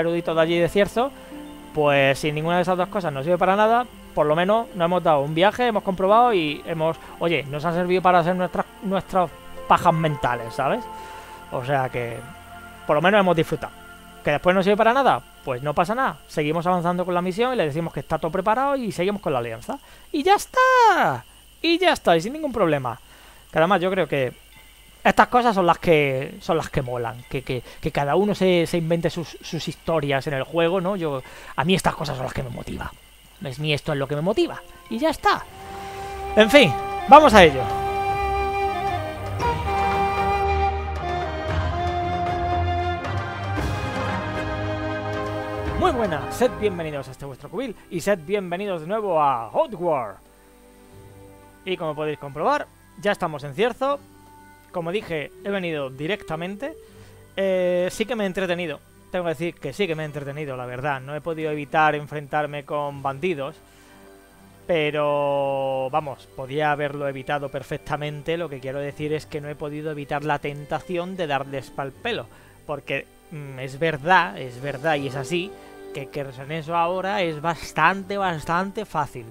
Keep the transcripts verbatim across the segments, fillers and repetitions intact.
eruditos de allí de Cierzo, pues si ninguna de esas dos cosas nos sirve para nada, por lo menos nos hemos dado un viaje, hemos comprobado y hemos... Oye, nos han servido para hacer nuestras, nuestras pajas mentales, ¿sabes? O sea que... por lo menos hemos disfrutado. ¿Que después no sirve para nada? Pues no pasa nada. Seguimos avanzando con la misión y le decimos que está todo preparado y seguimos con la alianza. ¡Y ya está! Y ya está, y sin ningún problema. Que además yo creo que estas cosas son las que son las que molan, que, que, que cada uno se, se invente sus, sus historias en el juego, ¿no? Yo, a mí estas cosas son las que me motiva. Es mi esto es lo que me motiva. Y ya está. En fin, vamos a ello. Muy buenas, sed bienvenidos a este vuestro cubil y sed bienvenidos de nuevo a Outward. Y como podéis comprobar, ya estamos en Cierzo. Como dije, he venido directamente. Eh, sí que me he entretenido. Tengo que decir que sí que me he entretenido, la verdad. No he podido evitar enfrentarme con bandidos. Pero, vamos, podía haberlo evitado perfectamente. Lo que quiero decir es que no he podido evitar la tentación de darles pal pelo. Porque mm, es verdad, es verdad y es así, que Chesoneans ahora es bastante, bastante fácil.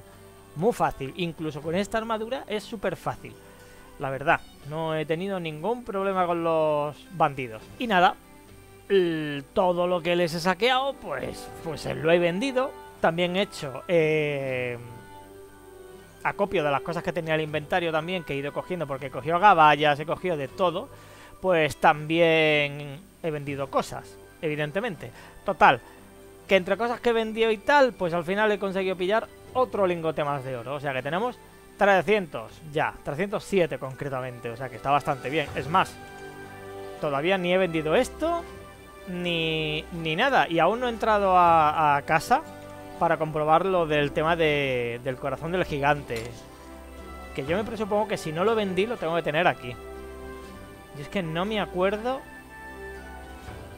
Muy fácil. Incluso con esta armadura es súper fácil. La verdad, no he tenido ningún problema con los bandidos. Y nada, todo lo que les he saqueado, pues, pues lo he vendido. También he hecho eh, acopio de las cosas que tenía el inventario también, que he ido cogiendo, porque cogió gaballas, he cogido de todo. Pues también he vendido cosas, evidentemente. Total, que entre cosas que he vendido y tal, pues al final he conseguido pillar otro lingote más de oro. O sea que tenemos... trescientos, ya, trescientos siete concretamente, o sea que está bastante bien. Es más, todavía ni he vendido esto, ni, ni nada, y aún no he entrado a, a casa para comprobar lo del tema de, del corazón del gigante. Que yo me presupongo que si no lo vendí lo tengo que tener aquí. Y es que no me acuerdo...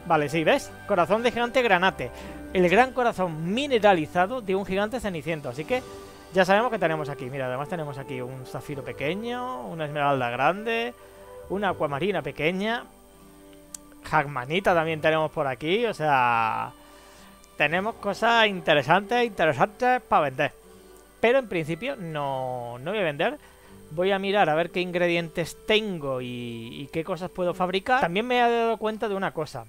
Vale, sí, ¿ves? Corazón de gigante granate, el gran corazón mineralizado de un gigante ceniciento, así que... ya sabemos que tenemos aquí, mira, además tenemos aquí un zafiro pequeño, una esmeralda grande, una acuamarina pequeña, jagmanita también tenemos por aquí, o sea, tenemos cosas interesantes, interesantes para vender. Pero en principio no, no voy a vender, voy a mirar a ver qué ingredientes tengo y, y qué cosas puedo fabricar. También me he dado cuenta de una cosa,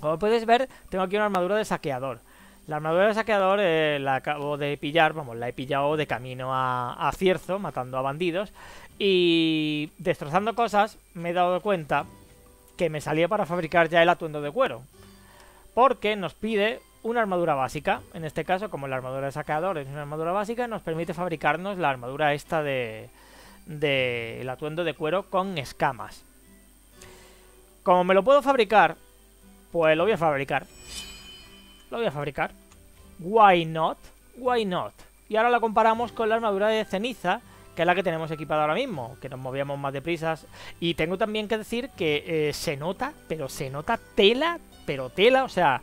como podéis ver tengo aquí una armadura de saqueador. La armadura de saqueador eh, la acabo de pillar, vamos, la he pillado de camino a, a Cierzo, matando a bandidos. Y destrozando cosas, me he dado cuenta que me salía para fabricar ya el atuendo de cuero. Porque nos pide una armadura básica. En este caso, como la armadura de saqueador es una armadura básica, nos permite fabricarnos la armadura esta de, de el atuendo de cuero con escamas. Como me lo puedo fabricar, pues lo voy a fabricar. Lo voy a fabricar. Why not? Why not? Y ahora la comparamos con la armadura de ceniza, que es la que tenemos equipada ahora mismo, que nos movíamos más deprisas. Y tengo también que decir que eh, se nota, pero se nota tela, pero tela, o sea,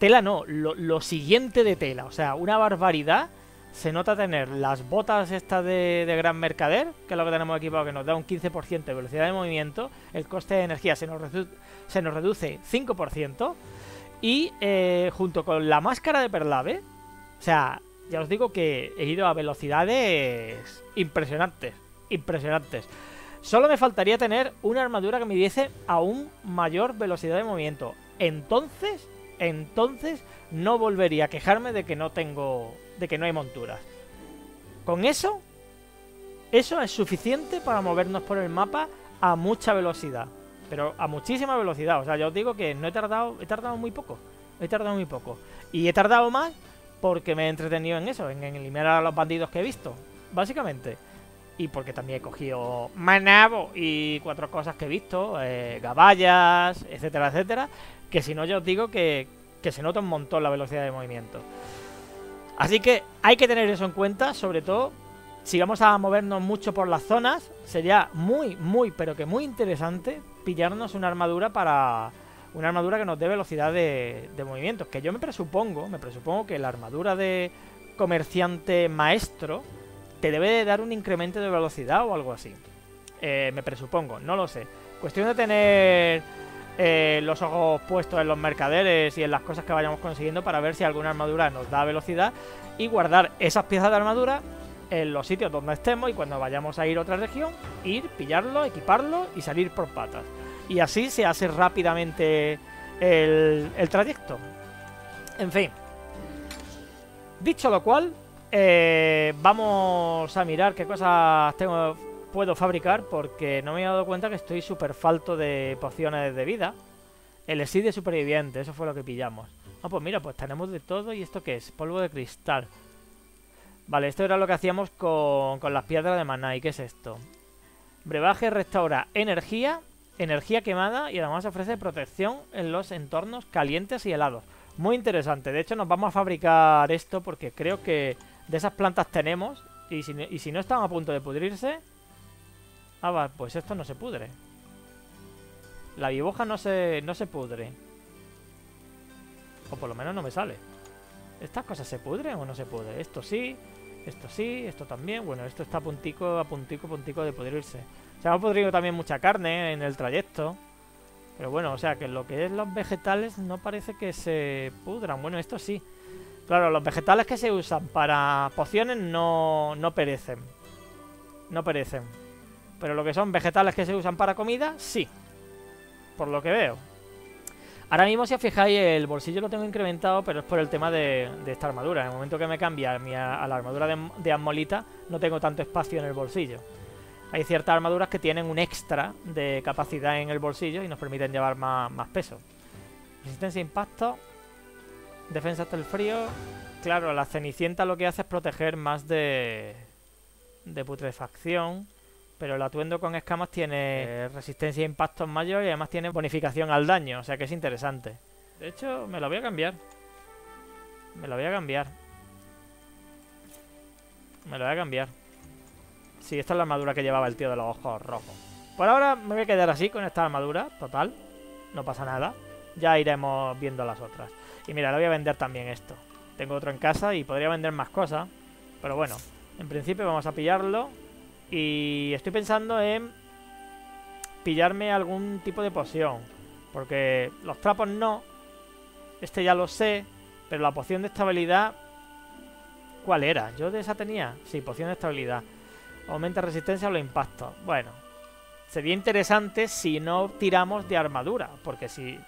tela no, lo, lo siguiente de tela, o sea, una barbaridad. Se nota tener las botas estas de, de gran mercader, que es lo que tenemos equipado, que nos da un quince por ciento de velocidad de movimiento, el coste de energía se nos, se nos reduce cinco por ciento. Y eh, junto con la máscara de Perlave, o sea, ya os digo que he ido a velocidades impresionantes, impresionantes. Solo me faltaría tener una armadura que me diese aún mayor velocidad de movimiento. Entonces, entonces no volvería a quejarme de que no tengo, de que no hay monturas. Con eso, eso es suficiente para movernos por el mapa a mucha velocidad. Pero a muchísima velocidad, o sea, ya os digo que no he tardado, he tardado muy poco, he tardado muy poco. Y he tardado más porque me he entretenido en eso, en, en eliminar a los bandidos que he visto, básicamente. Y porque también he cogido manabo y cuatro cosas que he visto, eh, gaballas, etcétera, etcétera. Que si no, ya os digo que, que se nota un montón la velocidad de movimiento. Así que hay que tener eso en cuenta, sobre todo... si vamos a movernos mucho por las zonas, sería muy, muy, pero que muy interesante pillarnos una armadura para... una armadura que nos dé velocidad de, de movimiento. Que yo me presupongo, me presupongo que la armadura de comerciante maestro te debe de dar un incremento de velocidad o algo así. Eh, me presupongo, no lo sé. Cuestión de tener eh, los ojos puestos en los mercaderes y en las cosas que vayamos consiguiendo para ver si alguna armadura nos da velocidad y guardar esas piezas de armadura en los sitios donde estemos y cuando vayamos a ir a otra región, ir, pillarlo, equiparlo y salir por patas. Y así se hace rápidamente el, el trayecto. En fin. Dicho lo cual, eh, vamos a mirar qué cosas tengo, puedo fabricar, porque no me he dado cuenta que estoy súper falto de pociones de vida. El elixir de superviviente, eso fue lo que pillamos. Ah, pues mira, pues tenemos de todo. ¿Y esto qué es? Polvo de cristal. Vale, esto era lo que hacíamos con, con las piedras de maná. ¿Y qué es esto? Brebaje restaura energía, energía quemada y además ofrece protección en los entornos calientes y helados. Muy interesante. De hecho, nos vamos a fabricar esto porque creo que de esas plantas tenemos. Y si, y si no están a punto de pudrirse... Ah, va, pues esto no se pudre. La biboja no se, no se pudre. O por lo menos no me sale. ¿Estas cosas se pudren o no se pudren? Esto sí, esto sí, esto también. Bueno, esto está a puntico, a puntico, a puntico de pudrirse. Se ha podrido también mucha carne en el trayecto. Pero bueno, o sea, que lo que es los vegetales no parece que se pudran. Bueno, esto sí. Claro, los vegetales que se usan para pociones no, no perecen. No perecen. Pero lo que son vegetales que se usan para comida, sí. Por lo que veo. Ahora mismo, si os fijáis, el bolsillo lo tengo incrementado, pero es por el tema de, de esta armadura. En el momento que me cambia a, mi, a la armadura de, de anmolita, no tengo tanto espacio en el bolsillo. Hay ciertas armaduras que tienen un extra de capacidad en el bolsillo y nos permiten llevar más, más peso. Resistencia a impacto, defensa hasta el frío. Claro, la cenicienta lo que hace es proteger más de, de putrefacción. Pero el atuendo con escamas tiene resistencia a impactos mayor y además tiene bonificación al daño. O sea que es interesante. De hecho, me la voy a cambiar. Me la voy a cambiar. Me la voy a cambiar. Sí, esta es la armadura que llevaba el tío de los ojos rojos. Por ahora me voy a quedar así con esta armadura. Total. No pasa nada. Ya iremos viendo las otras. Y mira, le voy a vender también esto. Tengo otro en casa y podría vender más cosas. Pero bueno, en principio vamos a pillarlo. Y estoy pensando en pillarme algún tipo de poción. Porque los trapos no. Este ya lo sé. Pero la poción de estabilidad... ¿Cuál era? ¿Yo de esa tenía? Sí, poción de estabilidad. Aumenta resistencia a los impactos. Bueno. Sería interesante si no tiramos de armadura. Porque si...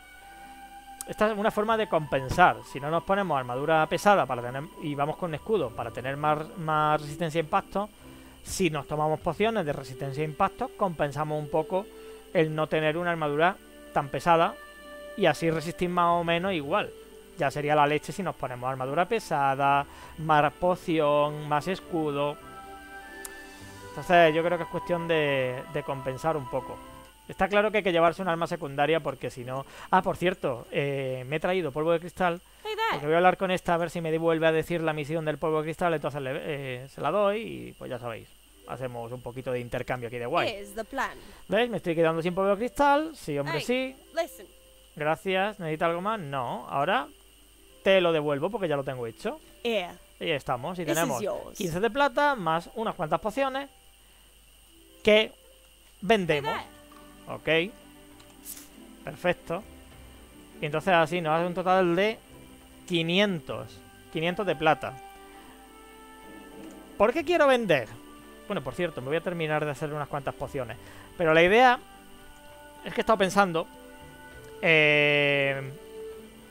Esta es una forma de compensar. Si no nos ponemos armadura pesada para tener y vamos con escudo para tener más, más resistencia a impactos... Si nos tomamos pociones de resistencia a impactos, compensamos un poco el no tener una armadura tan pesada y así resistir más o menos igual. Ya sería la leche si nos ponemos armadura pesada, más poción, más escudo. Entonces yo creo que es cuestión de, de compensar un poco. Está claro que hay que llevarse un arma secundaria porque si no... Ah, por cierto, eh, me he traído polvo de cristal. Porque voy a hablar con esta a ver si me devuelve a decir la misión del polvo de cristal. Entonces le, eh, se la doy y pues ya sabéis. Hacemos un poquito de intercambio aquí de guay. ¿Veis? Me estoy quedando sin polvo de cristal. Sí, hombre, sí. Gracias. ¿Necesita algo más? No. Ahora te lo devuelvo porque ya lo tengo hecho. Y ahí estamos. Y tenemos quince de plata más unas cuantas pociones que vendemos. Ok. Perfecto. Y entonces así nos hace un total de quinientos de plata. ¿Por qué quiero vender? Bueno, por cierto, me voy a terminar de hacer unas cuantas pociones. Pero la idea es que he estado pensando, eh,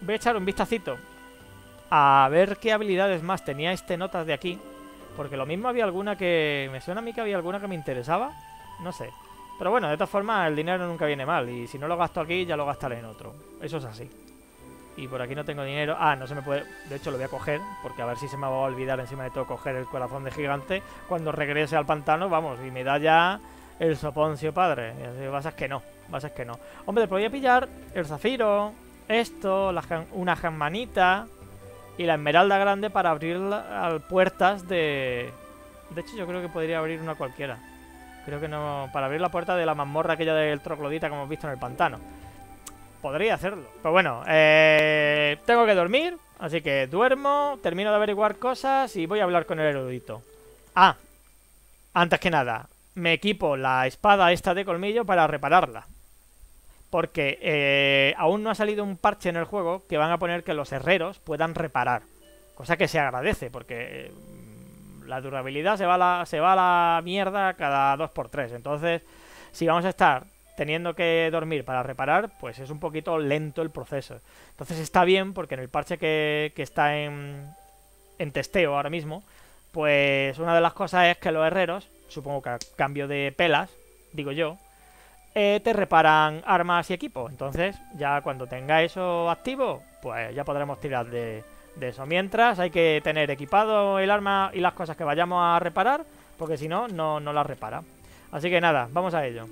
voy a echar un vistacito a ver qué habilidades más tenía este notas de aquí. Porque lo mismo había alguna que... Me suena a mí que había alguna que me interesaba. No sé. Pero bueno, de todas formas, el dinero nunca viene mal. Y si no lo gasto aquí, ya lo gastaré en otro. Eso es así. Y por aquí no tengo dinero. Ah, no se me puede... De hecho, lo voy a coger. Porque a ver si se me va a olvidar encima de todo coger el corazón de gigante. Cuando regrese al pantano, vamos. Y me da ya el soponcio padre. Y vas a es que no. Vas a es que no. Hombre, voy a pillar el zafiro. Esto. La jam... Una jammanita. Y la esmeralda grande para abrir la... puertas de... De hecho, yo creo que podría abrir una cualquiera. Creo que no... Para abrir la puerta de la mazmorra aquella del troglodita que hemos visto en el pantano. Podría hacerlo. Pero bueno, eh, tengo que dormir. Así que duermo, termino de averiguar cosas y voy a hablar con el erudito. Ah, antes que nada, me equipo la espada esta de colmillo para repararla. porque eh, aún no ha salido un parche en el juego que van a poner que los herreros puedan reparar, cosa que se agradece, porque eh, la durabilidad se va a la, se va a la mierda cada dos por tres. Entonces, si vamos a estar teniendo que dormir para reparar, pues es un poquito lento el proceso. Entonces está bien, porque en el parche que, que está en, en testeo ahora mismo, pues una de las cosas es que los herreros, supongo que a cambio de pelas, digo yo, eh, te reparan armas y equipo. Entonces ya cuando tenga eso activo, pues ya podremos tirar de, de eso. Mientras hay que tener equipado el arma y las cosas que vayamos a reparar, porque si no, no, no las repara. Así que nada, vamos a ello.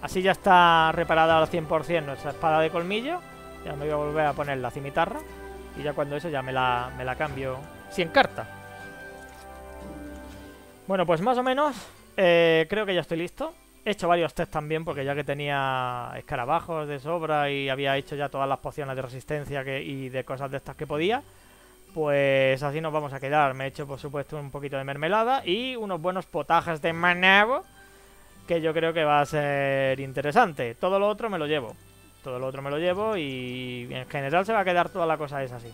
Así ya está reparada al cien por cien nuestra espada de colmillo. Ya me voy a volver a poner la cimitarra. Y ya cuando eso ya me la, me la cambio sin carta. Bueno, pues más o menos eh, creo que ya estoy listo. He hecho varios test también, porque ya que tenía escarabajos de sobra y había hecho ya todas las pociones de resistencia que, y de cosas de estas que podía, pues así nos vamos a quedar. Me he hecho, por supuesto, un poquito de mermelada y unos buenos potajes de manabo, que yo creo que va a ser interesante. Todo lo otro me lo llevo. Todo lo otro me lo llevo y en general se va a quedar toda la cosa esa así.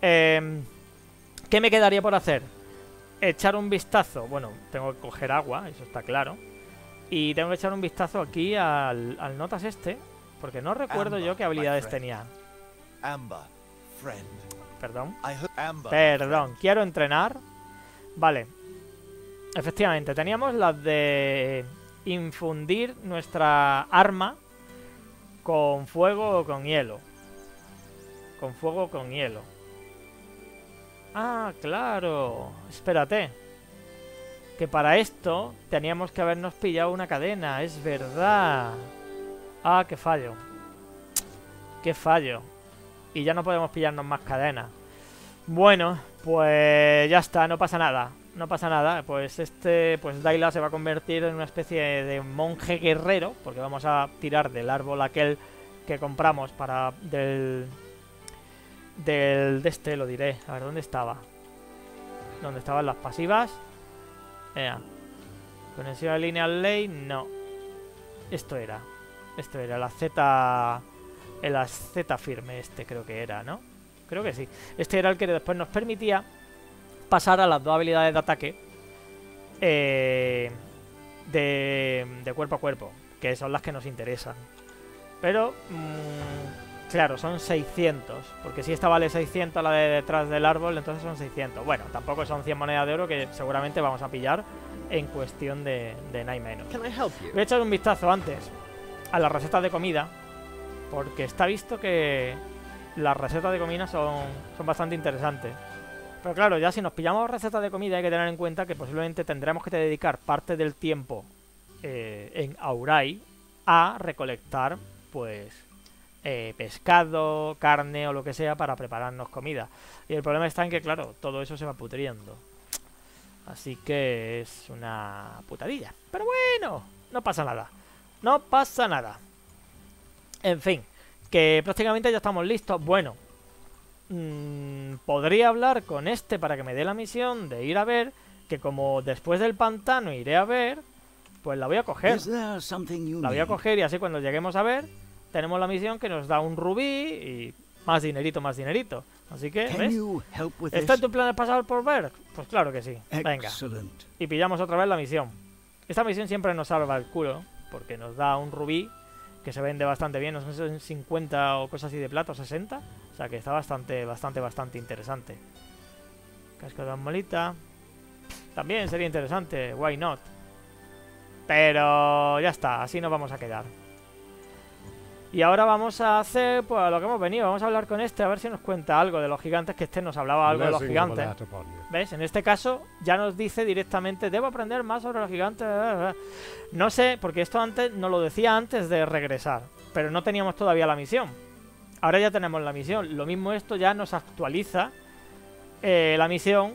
Eh, ¿Qué me quedaría por hacer? Echar un vistazo. Bueno, tengo que coger agua, eso está claro. Y tengo que echar un vistazo aquí al, al notas este, porque no recuerdo Amber, yo qué habilidades tenía. Amber, friend. Perdón. Amber, Perdón, friend. Quiero entrenar. Vale. Efectivamente, teníamos las de infundir nuestra arma con fuego o con hielo. Con fuego o con hielo. Ah, claro. Espérate. Que para esto teníamos que habernos pillado una cadena. Es verdad. Ah, qué fallo. Qué fallo. Y ya no podemos pillarnos más cadenas. Bueno, pues ya está, no pasa nada. No pasa nada, pues este, pues Daila se va a convertir en una especie de monje guerrero, porque vamos a tirar del árbol aquel que compramos para del del de este, lo diré, a ver dónde estaba, dónde estaban las pasivas. Eh, conexión a lineal ley, no, esto era, esto era la Z, el Z firme este creo que era, ¿no? Creo que sí. Este era el que después nos permitía pasar a las dos habilidades de ataque eh, de, de cuerpo a cuerpo, que son las que nos interesan. Pero, mmm, claro, son seiscientos, porque si esta vale seiscientos, la de detrás del árbol, entonces son seiscientos. Bueno, tampoco son cien monedas de oro, que seguramente vamos a pillar en cuestión de, de nada y menos. Voy a echar un vistazo antes a las recetas de comida, porque está visto que las recetas de comida son, son bastante interesantes. Pero claro, ya si nos pillamos recetas de comida hay que tener en cuenta que posiblemente tendremos que dedicar parte del tiempo eh, en Aurai a recolectar, pues, eh, pescado, carne o lo que sea para prepararnos comida. Y el problema está en que, claro, todo eso se va pudriendo. Así que es una putadilla. Pero bueno, no pasa nada. No pasa nada. En fin, que prácticamente ya estamos listos. Bueno. Podría hablar con este para que me dé la misión de ir a ver, que como después del pantano iré a ver, pues la voy a coger. La voy a coger y así cuando lleguemos a ver, tenemos la misión que nos da un rubí y más dinerito, más dinerito. Así que, ¿ves? ¿Está en tu plan de pasar por ver? Pues claro que sí. Venga. Y pillamos otra vez la misión. Esta misión siempre nos salva el culo, porque nos da un rubí que se vende bastante bien, no son cincuenta o cosas así de plata, o sesenta. O sea que está bastante, bastante, bastante interesante. Casco de anmolita. También sería interesante, why not. Pero ya está, así nos vamos a quedar. Y ahora vamos a hacer pues lo que hemos venido. Vamos a hablar con este, a ver si nos cuenta algo de los gigantes, que este nos hablaba algo de los gigantes. ¿Ves? En este caso ya nos dice directamente, debo aprender más sobre los gigantes. No sé, porque esto antes nos lo decía antes de regresar, pero no teníamos todavía la misión. Ahora ya tenemos la misión. Lo mismo esto ya nos actualiza eh, la misión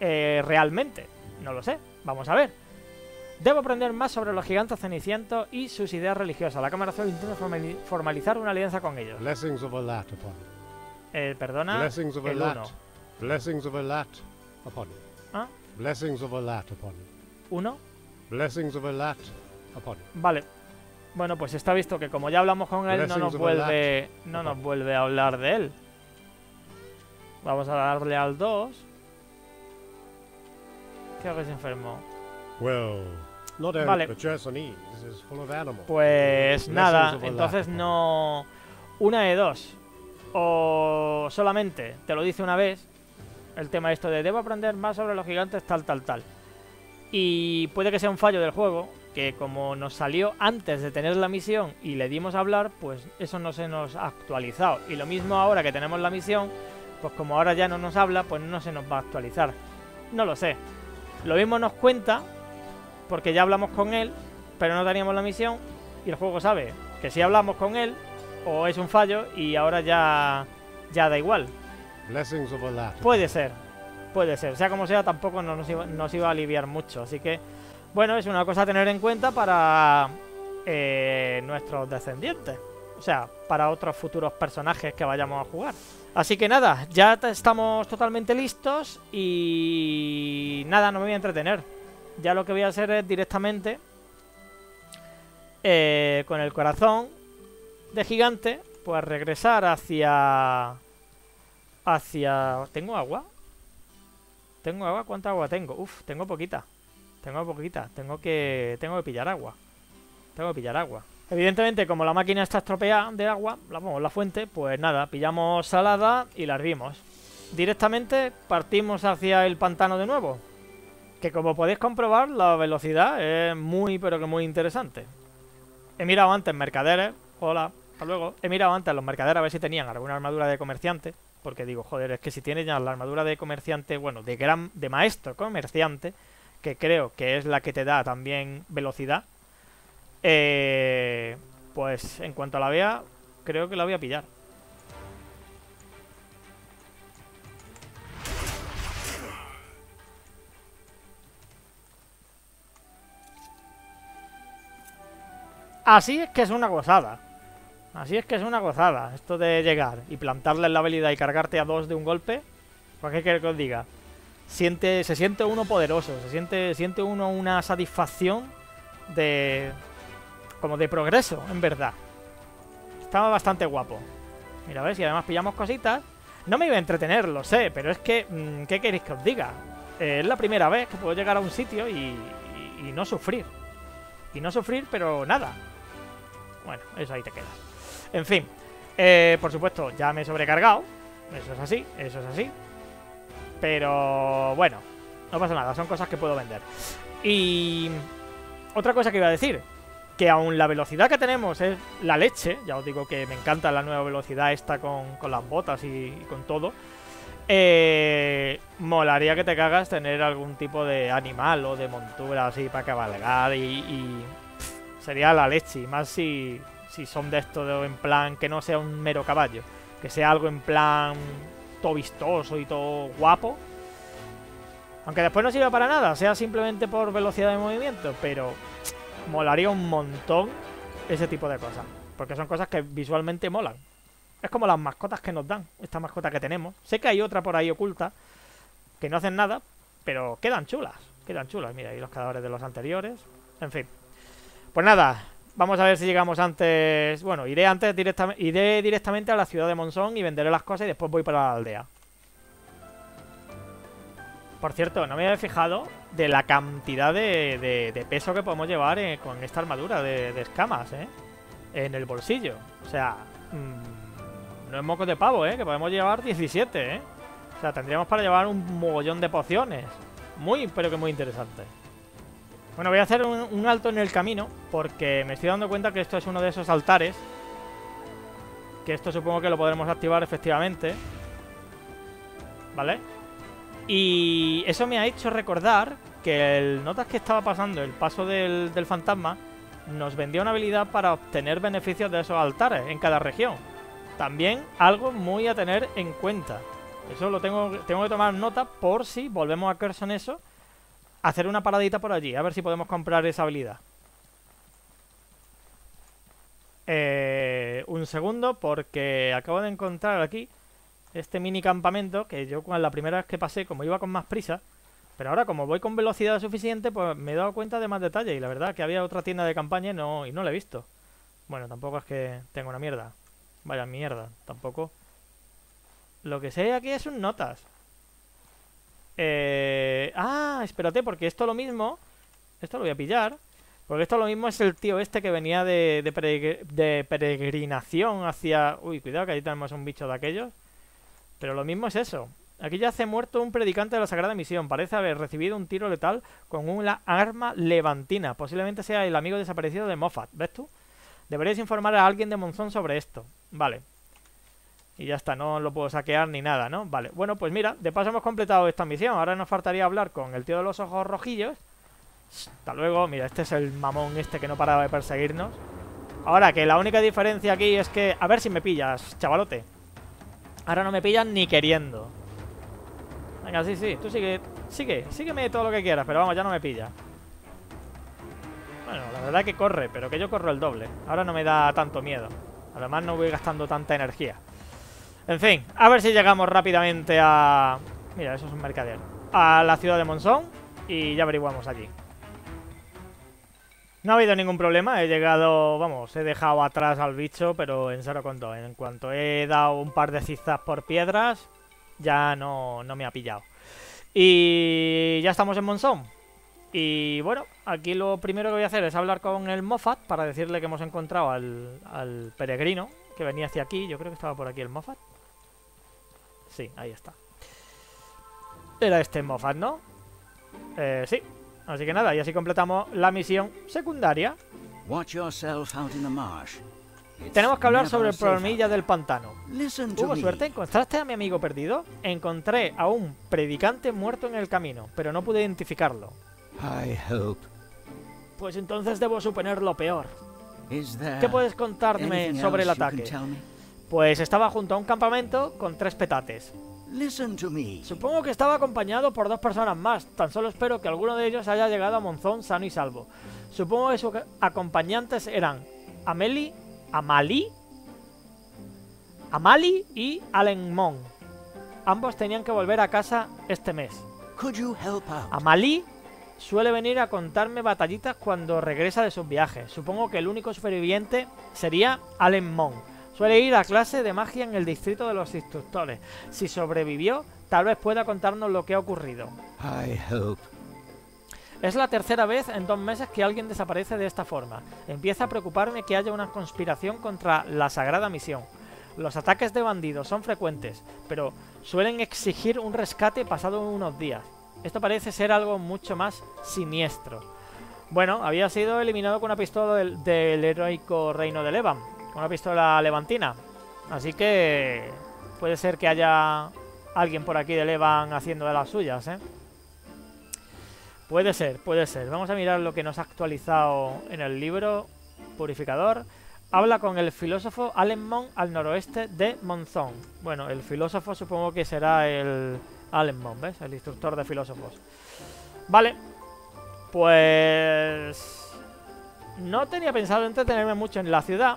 eh, realmente. No lo sé, vamos a ver. Debo aprender más sobre los gigantes cenicientos y sus ideas religiosas. La cámara azul intenta formalizar una alianza con ellos. Blessings of Elat upon you. Eh, perdona. Blessings of Elat. Blessings of Elat upon you. ¿Ah? Blessings of Elat upon you. ¿Uno? Blessings of Elat upon you. Vale. Bueno, pues está visto que como ya hablamos con él, no nos vuelve, no nos vuelve a hablar de él. Vamos a darle al dos. Creo que se enfermó. Vale. Pues nada, entonces no... Una de dos. O solamente te lo dice una vez, el tema esto de debo aprender más sobre los gigantes tal, tal, tal. Y puede que sea un fallo del juego, que como nos salió antes de tener la misión y le dimos a hablar, pues eso no se nos ha actualizado. Y lo mismo ahora que tenemos la misión, pues como ahora ya no nos habla, pues no se nos va a actualizar. No lo sé. Lo mismo nos cuenta, porque ya hablamos con él, pero no teníamos la misión, y el juego sabe que si hablamos con él, o es un fallo, y ahora ya, ya da igual. Puede ser, puede ser. Sea como sea, tampoco nos iba, nos iba a aliviar mucho. Así que, bueno, es una cosa a tener en cuenta para eh, nuestros descendientes. O sea, para otros futuros personajes que vayamos a jugar. Así que nada, ya estamos totalmente listos y nada, no me voy a entretener. Ya lo que voy a hacer es directamente eh, con el corazón de gigante, pues regresar hacia... hacia... ¿Tengo agua? ¿Tengo agua? ¿Cuánta agua tengo? Uf, tengo poquita. Tengo poquita. Tengo que... Tengo que pillar agua. Tengo que pillar agua. Evidentemente, como la máquina está estropeada de agua, la ponemos la fuente, pues nada, pillamos salada y la hervimos. Directamente partimos hacia el pantano de nuevo, que como podéis comprobar, la velocidad es muy, pero que muy interesante. He mirado antes mercaderes, hola, hasta luego. He mirado antes los mercaderes a ver si tenían alguna armadura de comerciante, porque digo, joder, es que si tienen ya la armadura de comerciante, bueno, de gran, de maestro comerciante, que creo que es la que te da también velocidad. Eh, pues en cuanto la vea, creo que la voy a pillar. Así es que es una gozada. Así es que es una gozada esto de llegar y plantarle la habilidad y cargarte a dos de un golpe. ¿Para qué quiere que os diga? Siente, se siente uno poderoso, se siente, siente uno una satisfacción de... como de progreso, en verdad. Estaba bastante guapo. Mira, a ver si además pillamos cositas. No me iba a entretener, lo sé, pero es que... ¿Qué queréis que os diga? Eh, es la primera vez que puedo llegar a un sitio y, y, y no sufrir. Y no sufrir, pero nada. Bueno, eso ahí te queda. En fin. Eh, por supuesto, ya me he sobrecargado. Eso es así, eso es así. Pero... bueno. No pasa nada, son cosas que puedo vender. Y... otra cosa que iba a decir, que aún la velocidad que tenemos es la leche. Ya os digo que me encanta la nueva velocidad esta con, con las botas y, y con todo. Eh, molaría que te cagas tener algún tipo de animal o de montura así para cabalgar y... y pff, sería la leche, más si, si son de esto de, en plan que no sea un mero caballo. Que sea algo en plan todo vistoso y todo guapo. Aunque después no sirva para nada, sea simplemente por velocidad de movimiento, pero... molaría un montón ese tipo de cosas, porque son cosas que visualmente molan. Es como las mascotas que nos dan, esta mascota que tenemos. Sé que hay otra por ahí oculta, que no hacen nada, pero quedan chulas. Quedan chulas, mira, y los cadáveres de los anteriores. En fin. Pues nada, vamos a ver si llegamos antes. Bueno, iré antes directamente, iré directamente a la ciudad de Monzón y venderé las cosas y después voy para la aldea. Por cierto, no me había fijado de la cantidad de, de, de peso que podemos llevar eh, con esta armadura de, de escamas, ¿eh? En el bolsillo. O sea, mmm, no es moco de pavo, ¿eh? Que podemos llevar diecisiete, ¿eh? O sea, tendríamos para llevar un mogollón de pociones. Muy, pero que muy interesante. Bueno, voy a hacer un, un alto en el camino, porque me estoy dando cuenta que esto es uno de esos altares. Que esto supongo que lo podremos activar efectivamente. ¿Vale? Y eso me ha hecho recordar que el notas que estaba pasando el paso del, del fantasma nos vendía una habilidad para obtener beneficios de esos altares en cada región. También algo muy a tener en cuenta. Eso lo tengo, tengo que tomar nota por si volvemos a Cierzo, eso. Hacer una paradita por allí, a ver si podemos comprar esa habilidad. Eh, un segundo, porque acabo de encontrar aquí... este mini campamento, que yo con la primera vez que pasé, como iba con más prisa, pero ahora como voy con velocidad suficiente, pues me he dado cuenta de más detalle. Y la verdad que había otra tienda de campaña y no, y no la he visto. Bueno, tampoco es que tenga una mierda. Vaya mierda, tampoco. Lo que sé aquí es un notas. Eh... Ah, espérate, porque esto lo mismo... Esto lo voy a pillar. Porque esto lo mismo es el tío este que venía de, de, peregr de peregrinación hacia... Uy, cuidado que ahí tenemos un bicho de aquellos. Pero lo mismo es eso. Aquí ya se ha muerto un predicante de la Sagrada Misión. Parece haber recibido un tiro letal con una arma levantina. Posiblemente sea el amigo desaparecido de Mofat. ¿Ves tú? Deberías informar a alguien de Monzón sobre esto. Vale. Y ya está, no lo puedo saquear ni nada, ¿no? Vale. Bueno, pues mira, de paso hemos completado esta misión. Ahora nos faltaría hablar con el tío de los ojos rojillos. Hasta luego. Mira, este es el mamón este que no paraba de perseguirnos. Ahora que la única diferencia aquí es que... A ver si me pillas, chavalote. Ahora no me pillan ni queriendo. Venga, sí, sí, tú sigue, sigue, sígueme todo lo que quieras, pero vamos, ya no me pilla. Bueno, la verdad es que corre, pero que yo corro el doble. Ahora no me da tanto miedo. Además no voy gastando tanta energía. En fin, a ver si llegamos rápidamente a... Mira, eso es un mercader. A la ciudad de Monzón y ya averiguamos allí. No ha habido ningún problema, he llegado, vamos, he dejado atrás al bicho, pero en cero coma dos. En cuanto he dado un par de zigzags por piedras... Ya no, no me ha pillado. Y ya estamos en Monzón. Y bueno, aquí lo primero que voy a hacer es hablar con el Mofat para decirle que hemos encontrado al, al peregrino que venía hacia aquí. Yo creo que estaba por aquí el Mofat. Sí, ahí está. Era este Mofat, ¿no? Eh, sí. Así que nada, y así completamos la misión secundaria. Tenemos que hablar sobre el problemilla del pantano. Hubo suerte, ¿encontraste a mi amigo perdido? Encontré a un predicante muerto en el camino, pero no pude identificarlo. Pues entonces debo suponer lo peor. ¿Qué puedes contarme sobre el ataque? Pues estaba junto a un campamento con tres petates. Supongo que estaba acompañado por dos personas más. Tan solo espero que alguno de ellos haya llegado a Monzón sano y salvo. Supongo que sus acompañantes eran Amalie, Amalie, Amalie y Allenmon. Ambos tenían que volver a casa este mes. Amalie suele venir a contarme batallitas cuando regresa de sus viajes. Supongo que el único superviviente sería Allenmon. Suele ir a clase de magia en el distrito de los instructores. Si sobrevivió, tal vez pueda contarnos lo que ha ocurrido. Es la tercera vez en dos meses que alguien desaparece de esta forma. Empieza a preocuparme que haya una conspiración contra la Sagrada Misión. Los ataques de bandidos son frecuentes, pero suelen exigir un rescate pasado unos días. Esto parece ser algo mucho más siniestro. Bueno, había sido eliminado con una pistola del, del heroico reino de Levan. Con una pistola levantina. Así que... puede ser que haya alguien por aquí de Levan haciendo de las suyas, ¿eh? Puede ser, puede ser. Vamos a mirar lo que nos ha actualizado en el libro. Purificador. Habla con el filósofo Allenmon al noroeste de Monzón. Bueno, el filósofo supongo que será el Allenmon, ¿ves? El instructor de filósofos. Vale. Pues... no tenía pensado entretenerme mucho en la ciudad.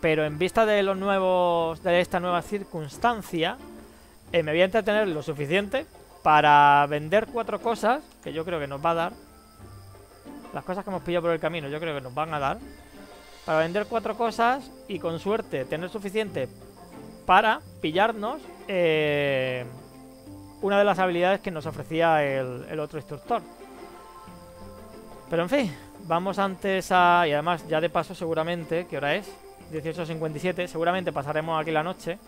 Pero en vista de los nuevos... de esta nueva circunstancia, eh, me voy a entretener lo suficiente para vender cuatro cosas, que yo creo que nos va a dar. Las cosas que hemos pillado por el camino, yo creo que nos van a dar. Para vender cuatro cosas y con suerte tener suficiente para pillarnos eh, una de las habilidades que nos ofrecía el, el otro instructor. Pero en fin, vamos antes a... Y además ya de paso seguramente, ¿qué hora es? dieciocho cincuenta y siete, seguramente pasaremos aquí la noche.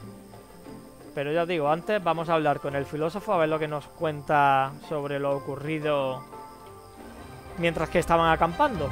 Pero ya os digo, antes vamos a hablar con el filósofo a ver lo que nos cuenta sobre lo ocurrido mientras que estaban acampando.